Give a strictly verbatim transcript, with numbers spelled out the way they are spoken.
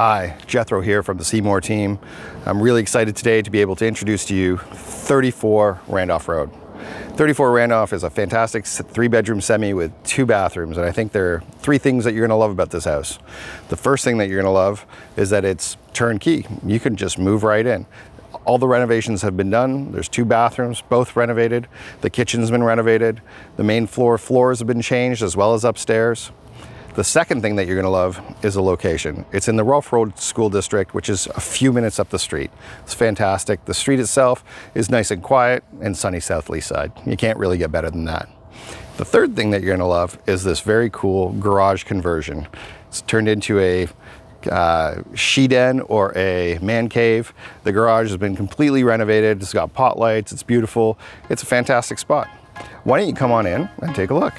Hi, Jethro here from the Seymour team. I'm really excited today to be able to introduce to you thirty-four Randolph Road. thirty-four Randolph is a fantastic three-bedroom semi with two bathrooms, and I think there are three things that you're going to love about this house. The first thing that you're going to love is that it's turnkey. You can just move right in. All the renovations have been done. There's two bathrooms, both renovated. The kitchen's been renovated. The main floor floors have been changed, as well as upstairs. The second thing that you're gonna love is the location. It's in the Rolph Road School District, which is a few minutes up the street. It's fantastic. The street itself is nice and quiet and sunny South Leaside. You can't really get better than that. The third thing that you're gonna love is this very cool garage conversion. It's turned into a uh, she den or a man cave. The garage has been completely renovated. It's got pot lights, it's beautiful. It's a fantastic spot. Why don't you come on in and take a look?